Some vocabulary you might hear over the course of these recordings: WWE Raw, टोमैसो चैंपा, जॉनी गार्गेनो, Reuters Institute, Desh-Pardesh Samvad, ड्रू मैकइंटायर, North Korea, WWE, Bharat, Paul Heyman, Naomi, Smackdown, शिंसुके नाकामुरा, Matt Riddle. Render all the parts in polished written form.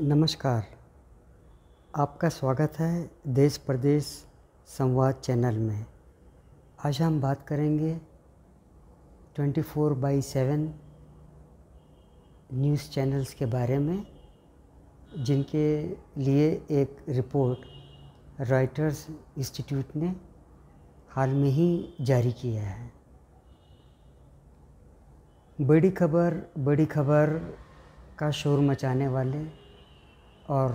नमस्कार, आपका स्वागत है देश प्रदेश संवाद चैनल में। आज हम बात करेंगे 24/7 न्यूज़ चैनल्स के बारे में, जिनके लिए एक रिपोर्ट रॉयटर्स इंस्टीट्यूट ने हाल में ही जारी किया है। बड़ी खबर का शोर मचाने वाले और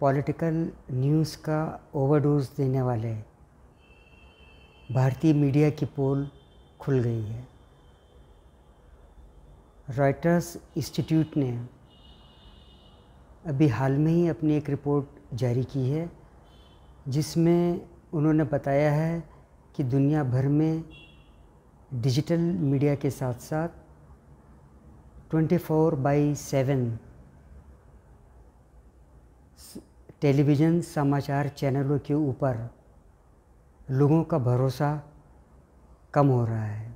पॉलिटिकल न्यूज़ का ओवरडोज देने वाले भारतीय मीडिया की पोल खुल गई है। रॉयटर्स इंस्टीट्यूट ने अभी हाल में ही अपनी एक रिपोर्ट जारी की है, जिसमें उन्होंने बताया है कि दुनिया भर में डिजिटल मीडिया के साथ साथ 24/7 टेलीविज़न समाचार चैनलों के ऊपर लोगों का भरोसा कम हो रहा है।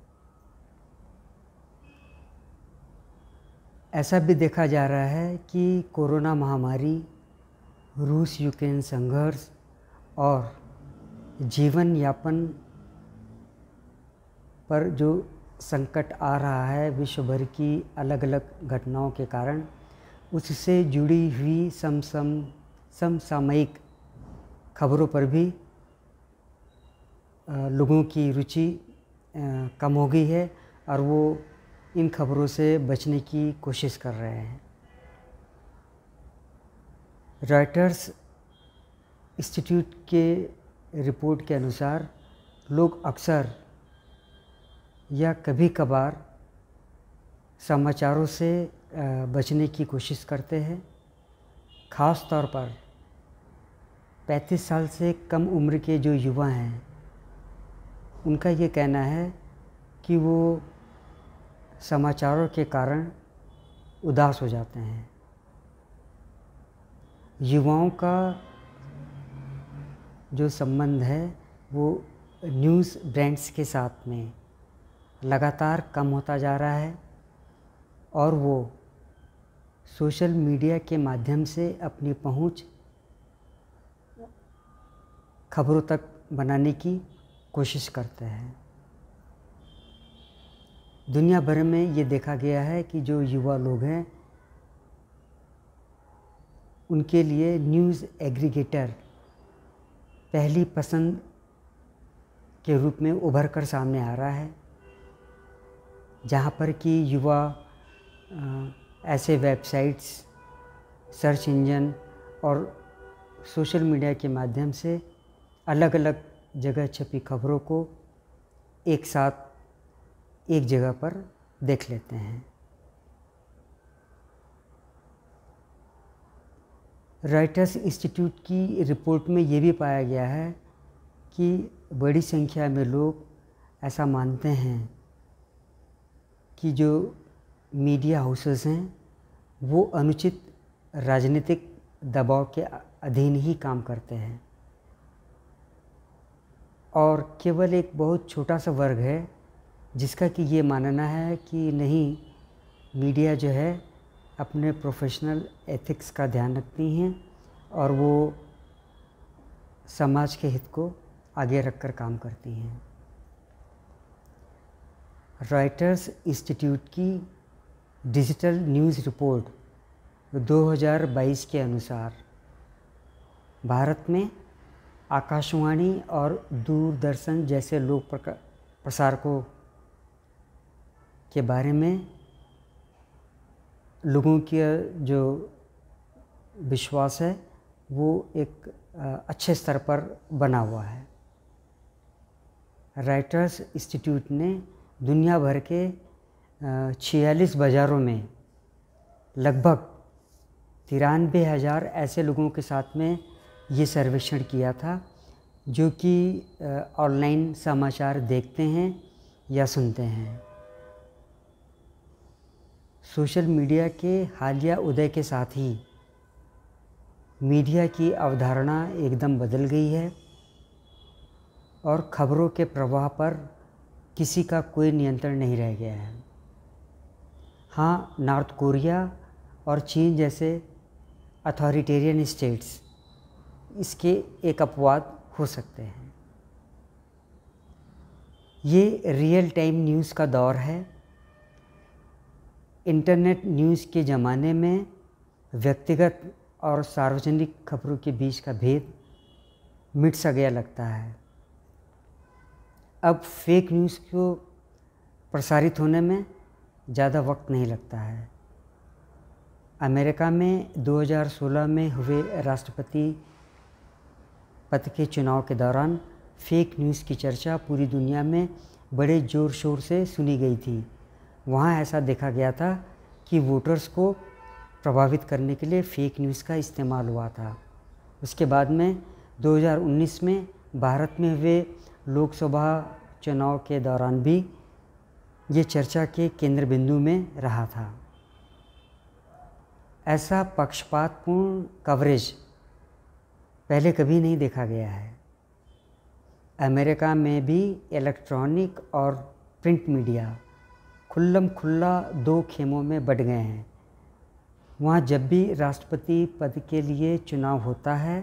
ऐसा भी देखा जा रहा है कि कोरोना महामारी, रूस यूक्रेन संघर्ष और जीवन यापन पर जो संकट आ रहा है विश्व भर की अलग अलग घटनाओं के कारण, उससे जुड़ी हुई समसामयिक खबरों पर भी लोगों की रुचि कम हो गई है और वो इन खबरों से बचने की कोशिश कर रहे हैं। रॉयटर्स इंस्टीट्यूट के रिपोर्ट के अनुसार लोग अक्सर या कभी कभार समाचारों से बचने की कोशिश करते हैं। ख़ास तौर पर 35 साल से कम उम्र के जो युवा हैं, उनका ये कहना है कि वो समाचारों के कारण उदास हो जाते हैं। युवाओं का जो संबंध है वो न्यूज़ ब्रांड्स के साथ में लगातार कम होता जा रहा है और वो सोशल मीडिया के माध्यम से अपनी पहुंच खबरों तक बनाने की कोशिश करते हैं। दुनिया भर में ये देखा गया है कि जो युवा लोग हैं, उनके लिए न्यूज़ एग्रीगेटर पहली पसंद के रूप में उभर कर सामने आ रहा है, जहाँ पर कि युवा ऐसे वेबसाइट्स, सर्च इंजन और सोशल मीडिया के माध्यम से अलग अलग जगह छपी खबरों को एक साथ एक जगह पर देख लेते हैं। रॉयटर्स इंस्टीट्यूट की रिपोर्ट में ये भी पाया गया है कि बड़ी संख्या में लोग ऐसा मानते हैं कि जो मीडिया हाउसेस हैं वो अनुचित राजनीतिक दबाव के अधीन ही काम करते हैं और केवल एक बहुत छोटा सा वर्ग है जिसका कि ये मानना है कि नहीं, मीडिया जो है अपने प्रोफेशनल एथिक्स का ध्यान रखती हैं और वो समाज के हित को आगे रखकर काम करती हैं। रॉयटर्स इंस्टीट्यूट की डिजिटल न्यूज़ रिपोर्ट 2022 के अनुसार भारत में आकाशवाणी और दूरदर्शन जैसे लोक प्रसारकों के बारे में लोगों की जो विश्वास है वो एक अच्छे स्तर पर बना हुआ है। रॉयटर्स इंस्टीट्यूट ने दुनिया भर के 46 बाज़ारों में लगभग 93,000 ऐसे लोगों के साथ में ये सर्वेक्षण किया था जो कि ऑनलाइन समाचार देखते हैं या सुनते हैं। सोशल मीडिया के हालिया उदय के साथ ही मीडिया की अवधारणा एकदम बदल गई है और खबरों के प्रवाह पर किसी का कोई नियंत्रण नहीं रह गया है। हाँ, नॉर्थ कोरिया और चीन जैसे अथॉरिटेरियन स्टेट्स इसके एक अपवाद हो सकते हैं। ये रियल टाइम न्यूज़ का दौर है। इंटरनेट न्यूज़ के ज़माने में व्यक्तिगत और सार्वजनिक खबरों के बीच का भेद मिट सा गया लगता है। अब फेक न्यूज़ को प्रसारित होने में ज़्यादा वक्त नहीं लगता है। अमेरिका में 2016 में हुए राष्ट्रपति पद के चुनाव के दौरान फेक न्यूज़ की चर्चा पूरी दुनिया में बड़े ज़ोर शोर से सुनी गई थी। वहाँ ऐसा देखा गया था कि वोटर्स को प्रभावित करने के लिए फेक न्यूज़ का इस्तेमाल हुआ था। उसके बाद में 2019 में भारत में हुए लोकसभा चुनाव के दौरान भी ये चर्चा के केंद्र बिंदु में रहा था। ऐसा पक्षपातपूर्ण कवरेज पहले कभी नहीं देखा गया है। अमेरिका में भी इलेक्ट्रॉनिक और प्रिंट मीडिया खुल्लम खुल्ला दो खेमों में बट गए हैं। वहाँ जब भी राष्ट्रपति पद के लिए चुनाव होता है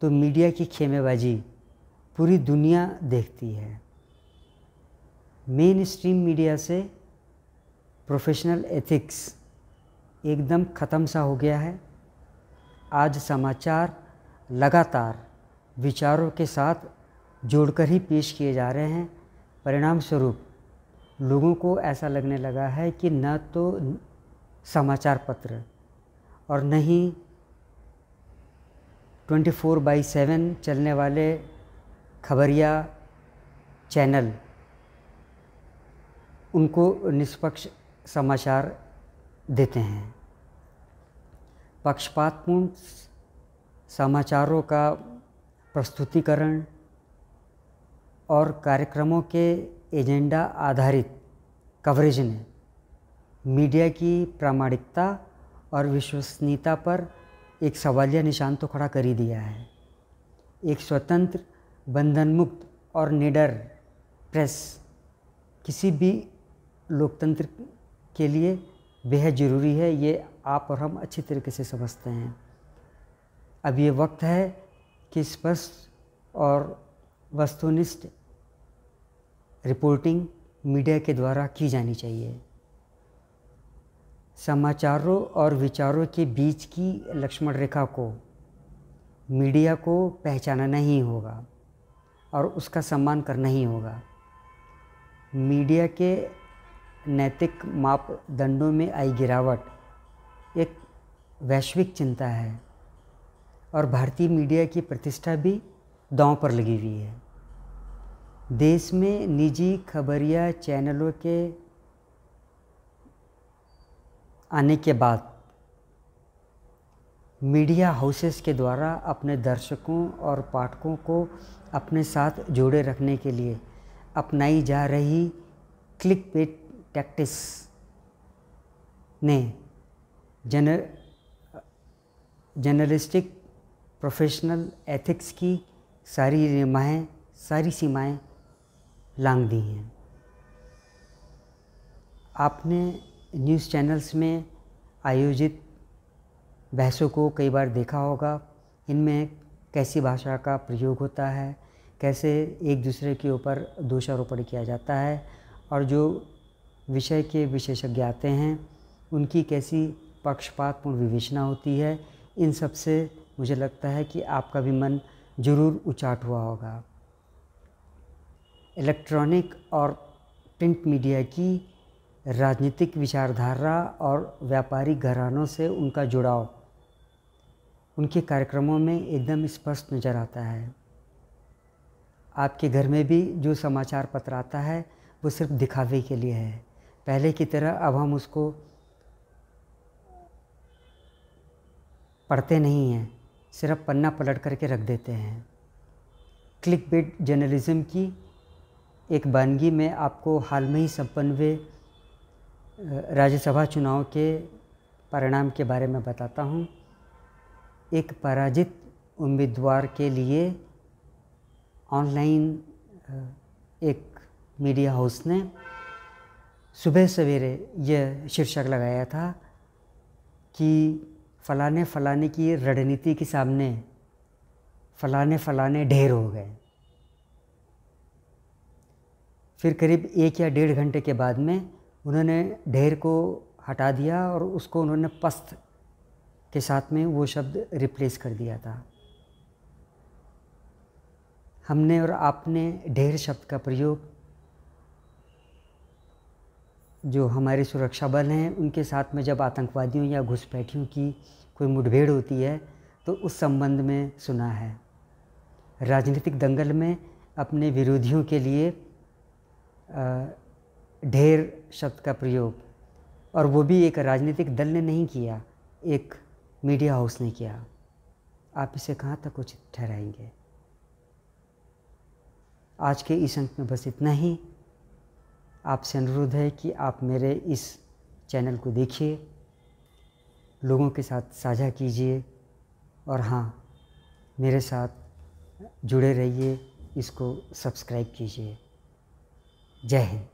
तो मीडिया की खेमेबाजी पूरी दुनिया देखती है। मेन स्ट्रीम मीडिया से प्रोफेशनल एथिक्स एकदम ख़त्म सा हो गया है। आज समाचार लगातार विचारों के साथ जोड़कर ही पेश किए जा रहे हैं। परिणाम स्वरूप लोगों को ऐसा लगने लगा है कि न तो समाचार पत्र और न ही 24/7 चलने वाले खबरिया चैनल उनको निष्पक्ष समाचार देते हैं। पक्षपातपूर्ण समाचारों का प्रस्तुतिकरण और कार्यक्रमों के एजेंडा आधारित कवरेज ने मीडिया की प्रामाणिकता और विश्वसनीयता पर एक सवालिया निशान तो खड़ा कर ही दिया है। एक स्वतंत्र, बंधनमुक्त और निडर प्रेस किसी भी लोकतंत्र के लिए बेहद ज़रूरी है, ये आप और हम अच्छी तरीके से समझते हैं। अब ये वक्त है कि स्पष्ट और वस्तुनिष्ठ रिपोर्टिंग मीडिया के द्वारा की जानी चाहिए। समाचारों और विचारों के बीच की लक्ष्मण रेखा को मीडिया को पहचानना ही होगा और उसका सम्मान करना ही होगा। मीडिया के नैतिक मापदंडों में आई गिरावट एक वैश्विक चिंता है और भारतीय मीडिया की प्रतिष्ठा भी दांव पर लगी हुई है। देश में निजी खबरिया चैनलों के आने के बाद मीडिया हाउसेस के द्वारा अपने दर्शकों और पाठकों को अपने साथ जोड़े रखने के लिए अपनाई जा रही क्लिकबेट टैक्टिक्स ने जर्नलिस्टिक प्रोफेशनल एथिक्स की सारी सीमाएं लांघ दी हैं। आपने न्यूज़ चैनल्स में आयोजित बहसों को कई बार देखा होगा। इनमें कैसी भाषा का प्रयोग होता है, कैसे एक दूसरे के ऊपर दोषारोपण किया जाता है और जो विषय के विशेषज्ञ आते हैं उनकी कैसी पक्षपातपूर्ण विवेचना होती है। इन सब से मुझे लगता है कि आपका भी मन ज़रूर उचाट हुआ होगा। इलेक्ट्रॉनिक और प्रिंट मीडिया की राजनीतिक विचारधारा और व्यापारिक घरानों से उनका जुड़ाव उनके कार्यक्रमों में एकदम स्पष्ट नज़र आता है। आपके घर में भी जो समाचार पत्र आता है वो सिर्फ दिखावे के लिए है। पहले की तरह अब हम उसको पढ़ते नहीं हैं, सिर्फ पन्ना पलट करके रख देते हैं। क्लिकबेट जर्नलिज्म की एक बानगी में आपको हाल में ही संपन्न हुए राज्यसभा चुनाव के परिणाम के बारे में बताता हूँ। एक पराजित उम्मीदवार के लिए ऑनलाइन एक मीडिया हाउस ने सुबह सवेरे यह शीर्षक लगाया था कि फलाने फलाने की रणनीति के सामने फलाने फलाने ढेर हो गए। फिर करीब 1 या 1.5 घंटे के बाद में उन्होंने ढेर को हटा दिया और उसको उन्होंने पस्त के साथ में वो शब्द रिप्लेस कर दिया था। हमने और आपने ढेर शब्द का प्रयोग जो हमारे सुरक्षा बल हैं उनके साथ में जब आतंकवादियों या घुसपैठियों की कोई मुठभेड़ होती है तो उस संबंध में सुना है। राजनीतिक दंगल में अपने विरोधियों के लिए ढेर शब्द का प्रयोग, और वो भी एक राजनीतिक दल ने नहीं किया, एक मीडिया हाउस ने किया। आप इसे कहाँ तक उचित ठहराएंगे? आज के इस अंक में बस इतना ही। आपसे अनुरोध है कि आप मेरे इस चैनल को देखिए, लोगों के साथ साझा कीजिए, और हाँ, मेरे साथ जुड़े रहिए, इसको सब्सक्राइब कीजिए। जय हिंद।